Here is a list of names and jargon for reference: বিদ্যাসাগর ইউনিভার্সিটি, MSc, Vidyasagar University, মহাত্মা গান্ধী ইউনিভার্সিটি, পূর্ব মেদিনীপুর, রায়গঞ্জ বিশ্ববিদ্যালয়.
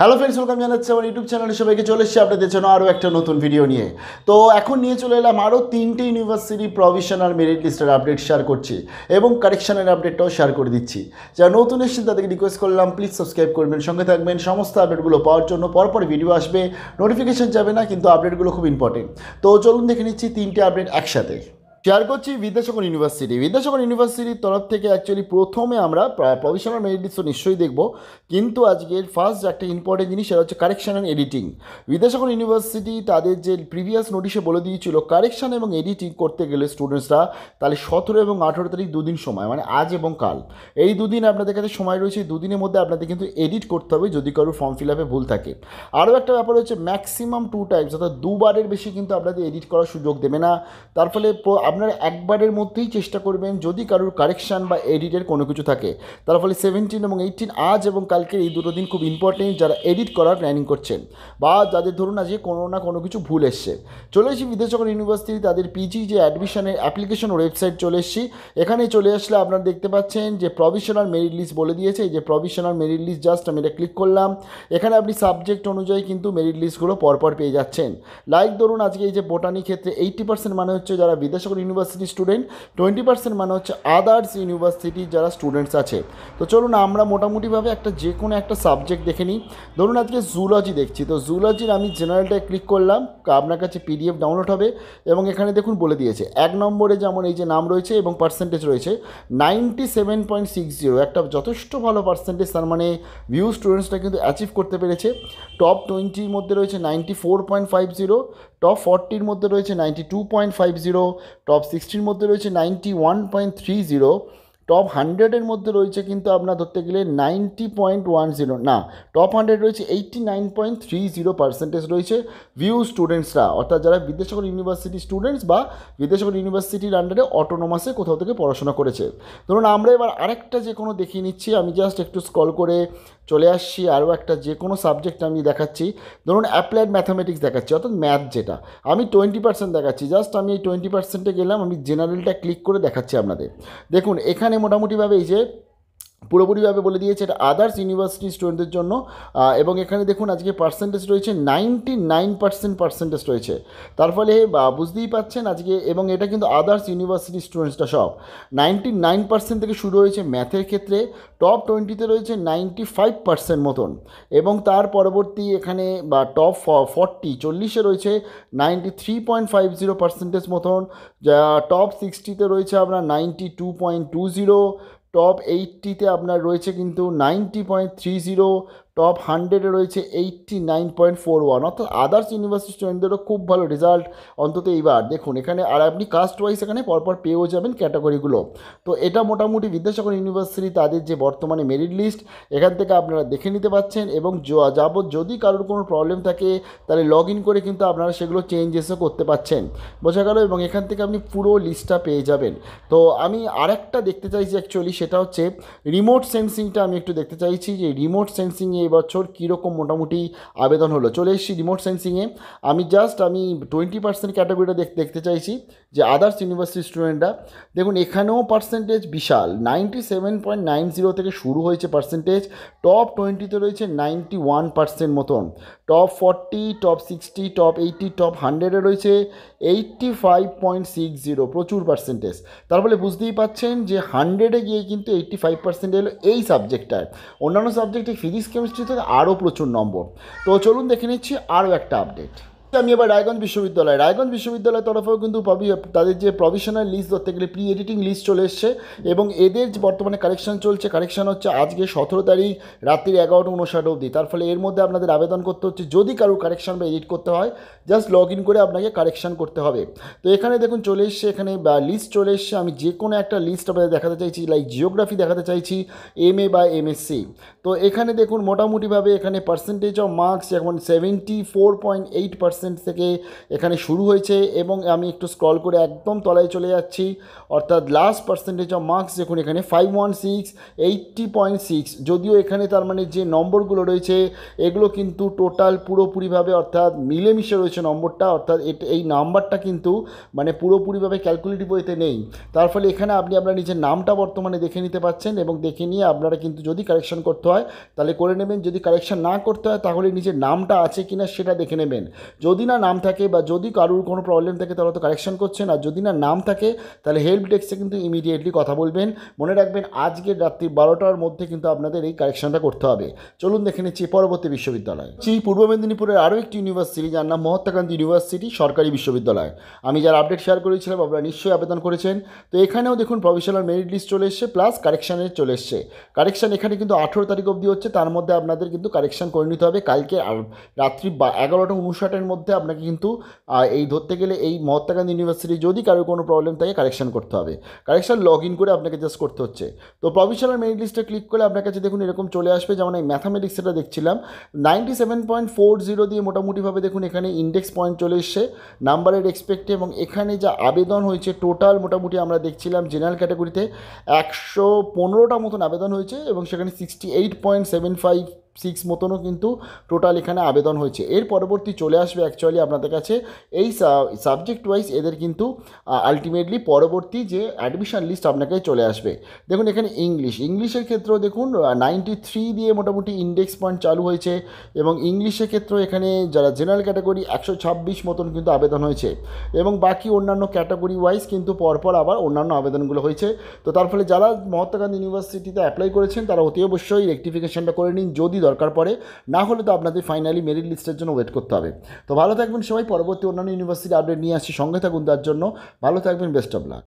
Hello friends, welcome জানাচ্ছি আমার YouTube চ্যানেলে। সবাইকে চলে এসেছি আপনাদের জন্য আরও একটা নতুন ভিডিও নিয়ে। তো এখন নিয়ে চলে এলাম আরও তিনটে ইউনিভার্সিটি প্রভিশনাল মেরিট লিস্টের আপডেট শেয়ার করছি এবং কারেকশানের আপডেটটাও শেয়ার করে দিচ্ছি। যারা নতুন এসেছেন তাদেরকে রিকোয়েস্ট করলাম প্লিজ সাবস্ক্রাইব করবেন, সঙ্গে থাকবেন। সমস্ত আপডেটগুলো পাওয়ার জন্য পরপর ভিডিও আসবে, নোটিফিকেশান যাবে না, কিন্তু আপডেটগুলো খুব ইম্পর্টেন্ট। তো চলুন দেখে নিচ্ছি তিনটে আপডেট একসাথে শেয়ার করছি। বিদ্যাসাগর ইউনিভার্সিটির তরফ থেকে অ্যাকচুয়ালি প্রথমে আমরা প্রভিশনাল মেরিট লিস্ট নিশ্চয়ই দেখব, কিন্তু আজকের ফার্স্ট একটা ইম্পর্টেন্ট জিনিস সেটা হচ্ছে correction and editing. বিদ্যাসাগর ইউনিভার্সিটি তাদের যে প্রিভিয়াস নোটিশে বলে দিয়েছিল কারেকশান এবং এডিটিং করতে গেলে স্টুডেন্টসরা তাহলে 17 এবং 18 তারিখ দুদিন সময়, মানে আজ এবং কাল, এই দুদিন আপনাদের কাছে সময় রয়েছে। দুদিনের মধ্যে আপনাদের কিন্তু এডিট করতে হবে যদি কারো ফর্ম ফিল আপে ভুল থাকে। আরও একটা ব্যাপার হচ্ছে ম্যাক্সিমাম 2 টাইমস, অর্থাৎ 2 বারের বেশি কিন্তু আপনাদের এডিট করার সুযোগ দেবে না। তার ফলে আপনারা একবারের মধ্যেই চেষ্টা করবেন যদি কারোর কারেকশান বা এডিটের কোনো কিছু থাকে। তার ফলে 17 এবং 18 আজ এবং কালকের এই দুটো দিন খুব ইম্পর্টেন্ট যারা এডিট করার প্ল্যানিং করছেন বা যাদের ধরুন আজকে কোনো না কোনো কিছু ভুল এসছে। চলে এসেছি বিদ্যাসাগর ইউনিভার্সিটি তাদের পিজি যে অ্যাডমিশনের অ্যাপ্লিকেশন ওয়েবসাইট চলে এসেছি। এখানে চলে আসলে আপনারা দেখতে পাচ্ছেন যে প্রভিশনাল মেরিট লিস্ট বলে দিয়েছে। এই যে প্রভিশনাল মেরিট লিস্ট, জাস্ট আমি এটা ক্লিক করলাম। এখানে আপনি সাবজেক্ট অনুযায়ী কিন্তু মেরিট লিস্টগুলো পরপর পেয়ে যাচ্ছেন। লাইক ধরুন আজকে এই যে বোটানি ক্ষেত্রে 80% মানে হচ্ছে যারা বিদ্যাসাগর ইউনিভার্সিটি স্টুডেন্ট, 20% মানে হচ্ছে আদার্স ইউনিভার্সিটি যারা স্টুডেন্টস আছে। তো চলুন আমরা মোটামুটিভাবে একটা যে কোনো একটা সাবজেক্ট দেখে নিই। ধরুন আজকে জুলজি দেখছি, তো জুলজির আমি জেনারেলটা ক্লিক করলাম, আপনার কাছে পিডিএফ ডাউনলোড হবে এবং এখানে দেখুন বলে দিয়েছে 1 নম্বরে যেমন এই যে নাম রয়েছে এবং পার্সেন্টেজ রয়েছে 97.60, একটা যথেষ্ট ভালো পার্সেন্টেজ, তার মানে ভিউ স্টুডেন্টসটা কিন্তু অ্যাচিভ করতে পেরেছে। টপ 20-র মধ্যে রয়েছে 94.50, টপ 40-র মধ্যে রয়েছে 92.50, টপ 60-র মধ্যে রয়েছে 91.30, টপ 100-এর মধ্যে রয়েছে কিন্তু আপনার ধরতে গেলে 90.10, না টপ 100 রয়েছে 89.30% রয়েছে ভিউ স্টুডেন্টসরা, অর্থাৎ যারা বিদ্যাসাগর ইউনিভার্সিটি স্টুডেন্টস বা বিদ্যাসাগর ইউনিভার্সিটির আন্ডারে অটোনোমাসে কোথাও থেকে পড়াশোনা করেছে। ধরুন আমরা এবার আরেকটা যে কোনো দেখিয়ে নিচ্ছি। আমি জাস্ট একটু স্ক্রল করে চলে আসছি, আরও একটা যে কোনো সাবজেক্ট আমি দেখাচ্ছি। ধরুন অ্যাপ্লাইড ম্যাথামেটিক্স দেখাচ্ছি, অর্থাৎ ম্যাথ, যেটা আমি 20% দেখাচ্ছি। জাস্ট আমি এই 20%-এ গেলাম, আমি জেনারেলটা ক্লিক করে দেখাচ্ছি আপনাদের। দেখুন এখানে মোটামুটিভাবে এই যে পুরোপুরিভাবে বলে দিয়েছে এটা আদার্স ইউনিভার্সিটি স্টুডেন্টদের জন্য এবং এখানে দেখুন আজকে পার্সেন্টেজ রয়েছে 99% রয়েছে। তার ফলে বুঝতেই পাচ্ছেন আজকে, এবং এটা কিন্তু আদার্স ইউনিভার্সিটি স্টুডেন্টসটা সব 99% থেকে শুরু হয়েছে ম্যাথের ক্ষেত্রে। টপ 20-তে রয়েছে 95% মতন এবং তার পরবর্তী এখানে বা টপ 40-এ রয়েছে 93.50% মতন, যা টপ 60-তে রয়েছে আপনার 92.20, টপ 80-তে আপনার রয়েছে কিন্তু 90.30, টপ 100-এ রয়েছে 89.41, অর্থাৎ আদার্স ইউনিভার্সিটি স্টুডেন্টদেরও খুব ভালো রেজাল্ট অন্তত এইবার। দেখুন এখানে আর আপনি কাস্ট ওয়াইজ এখানে পরপর পেয়েও যাবেন ক্যাটাগরিগুলো। তো এটা মোটামুটি বিদ্যাসাগর ইউনিভার্সিটি তাদের যে বর্তমানে মেরিট লিস্ট, এখান থেকে আপনারা দেখে নিতে পারছেন এবং যদি কারোর কোনো প্রবলেম থাকে তাহলে লগ ইন করে কিন্তু আপনারা সেগুলো চেঞ্জেসও করতে পারছেন, বোঝা গেল, এবং এখান থেকে আপনি পুরো লিস্টটা পেয়ে যাবেন। তো আমি আরেকটা দেখতে চাইছি অ্যাকচুয়ালি, সেটা হচ্ছে রিমোট সেন্সিংটা আমি একটু দেখতে চাইছি যে রিমোট সেন্সিংয়ে এবছর কীরকম মোটামুটি আবেদন হলো। চলে এসেছি রিমোট সেন্সিংয়ে। আমি জাস্ট 20% ক্যাটাগরিটা দেখতে চাইছি যে আদার্স ইউনিভার্সিটি স্টুডেন্টরা। দেখুন এখানেও পার্সেন্টেজ বিশাল, 97.90 থেকে শুরু হয়েছে পার্সেন্টেজ। টপ 20-তে রয়েছে 91% মতন, টপ 40, টপ 60, টপ 80, টপ 100-এ রয়েছে 85.60, প্রচুর পার্সেন্টেজ। তার ফলে বুঝতেই পাচ্ছেন যে 100-এ গিয়ে কিন্তু 85% এলো এই সাবজেক্টটায়। অন্যান্য সাবজেক্টে ফিজিক্স, কেমিস্ট্রি থেকে আরও প্রচুর নম্বর। তো চলুন দেখে নিচ্ছি আরও একটা আপডেট। আমি এবার রায়গঞ্জ বিশ্ববিদ্যালয়ের তরফেও কিন্তু তাদের যে প্রভিশনাল লিস্ট ধরতে গেলে প্রি এডিটিং লিস্ট চলে এসছে এবং এদের বর্তমানে কারেকশান চলছে। কারেকশান হচ্ছে আজকে 17 তারিখ রাত্রির 11:59 অবধি। তার ফলে এর মধ্যে আপনাদের আবেদন করতে হচ্ছে যদি কারোর কারেকশান বা এডিট করতে হয়, জাস্ট লগ ইন করে আপনাকে কারেকশান করতে হবে। তো এখানে দেখুন চলে এসছে, এখানে লিস্ট চলে এসছে। আমি যে কোনো একটা লিস্ট আপনাদের দেখাতে চাইছি, লাইক জিওগ্রাফি দেখাতে চাইছি, MA বা MSc। তো এখানে দেখুন মোটামুটিভাবে এখানে পার্সেন্টেজ অফ মার্কস এখন 74.8%, পার্সেন্ট থেকে এখানে শুরু হয়েছে এবং আমি একটু স্ক্রল করে একদম তলায় চলে যাচ্ছি, অর্থাৎ লাস্ট পার্সেন্টেজ অফ মার্কস দেখুন এখানে 5168.6। যদিও এখানে তার মানে যে নম্বরগুলো রয়েছে এগুলো কিন্তু টোটাল পুরোপুরিভাবে অর্থাৎ মিলেমিশে রয়েছে নম্বরটা, অর্থাৎ এই নাম্বারটা কিন্তু মানে পুরোপুরিভাবে ক্যালকুলেটিভ ওয়েতে নেই। তার ফলে এখানে আপনি আপনার নিজের নামটা বর্তমানে দেখে নিতে পারছেন এবং দেখে নিয়ে আপনারা কিন্তু যদি কারেকশান করতে হয় তাহলে করে নেবেন, যদি কারেকশান না করতে হয় তাহলে নিজের নামটা আছে কিনা সেটা দেখে নেবেন। যদি না নাম থাকে বা যদি কারোর কোনো প্রবলেম থাকে তাহলে তো কারেকশান করছেন, আর যদি না নাম থাকে তাহলে হেল্প ডেস্কে কিন্তু ইমিডিয়েটলি কথা বলবেন। মনে রাখবেন আজকের রাত্রি 12টার মধ্যে কিন্তু আপনাদের এই কারেকশানটা করতে হবে। চলুন দেখে নিচ্ছি পরবর্তী বিশ্ববিদ্যালয়, সেই পূর্ব মেদিনীপুরের আরও একটি ইউনিভার্সিটি যার নাম মহাত্মা গান্ধী ইউনিভার্সিটি সরকারি বিশ্ববিদ্যালয়। আমি যার আপডেট শেয়ার করেছিলাম আপনারা নিশ্চয়ই আবেদন করেছেন। তো এখানেও দেখুন প্রভিশনাল মেরিট লিস্ট চলে এসছে প্লাস কারেকশানের চলে এসছে। কারেকশান এখানে কিন্তু 18 তারিখ অবধি হচ্ছে, তার মধ্যে আপনাদের কিন্তু কারেকশান করে নিতে হবে। কালকে রাত্রি 11:59 মধ্যে আপনাকে কিন্তু এই ধরতে গেলে এই মহাত্মা গান্ধী ইউনিভার্সিটি যদি কারোর কোনো প্রবলেম থাকে কারেকশান করতে হবে। কারেকশান লগ ইন করে আপনাকে জাস্ট করতে হচ্ছে। তো প্রভিশনাল মেরিট লিস্টে ক্লিক করলে আপনার কাছে দেখুন এরকম চলে আসবে, যেমন এই ম্যাথামেটিক্স এটা দেখছিলাম 97.40 দিয়ে মোটামুটিভাবে দেখুন এখানে ইন্ডেক্স পয়েন্ট চলে এসছে নাম্বারের এক্সপেক্টে, এবং এখানে যা আবেদন হয়েছে টোটাল মোটামুটি আমরা দেখছিলাম জেনারেল ক্যাটাগরিতে 115টা মতন আবেদন হয়েছে এবং সেখানে 68.75-6 মতনও কিন্তু টোটাল এখানে আবেদন হয়েছে। এর পরবর্তী চলে আসবে অ্যাকচুয়ালি আপনাদের কাছে এই সাবজেক্ট ওয়াইজ এদের কিন্তু আলটিমেটলি পরবর্তী যে অ্যাডমিশান লিস্ট আপনাকে চলে আসবে। দেখুন এখানে ইংলিশের ক্ষেত্রেও দেখুন 93 দিয়ে মোটামুটি ইন্ডেক্স পয়েন্ট চালু হয়েছে এবং ইংলিশের ক্ষেত্রেও এখানে যারা জেনারেল ক্যাটাগরি 126 মতন কিন্তু আবেদন হয়েছে এবং বাকি অন্যান্য ক্যাটাগরি ওয়াইজ কিন্তু পরপর আবার অন্যান্য আবেদনগুলো হয়েছে। তো তার ফলে যারা মহাত্মা গান্ধী ইউনিভার্সিটিতে অ্যাপ্লাই করেছেন তারা অতি অবশ্যই রেকটিফিকেশানটা করে নিন যদি দরকার পড়ে, না হলে তো আপনাদের ফাইনালি মেরিট লিস্টের জন্য ওয়েট করতে হবে। তো ভালো থাকবেন সবাই, পরবর্তী অন্যান্য ইউনিভার্সিটি আপডেট নিয়ে আসছি, সঙ্গে থাকুন। তার জন্য ভালো থাকবেন, বেস্ট অফ লাক।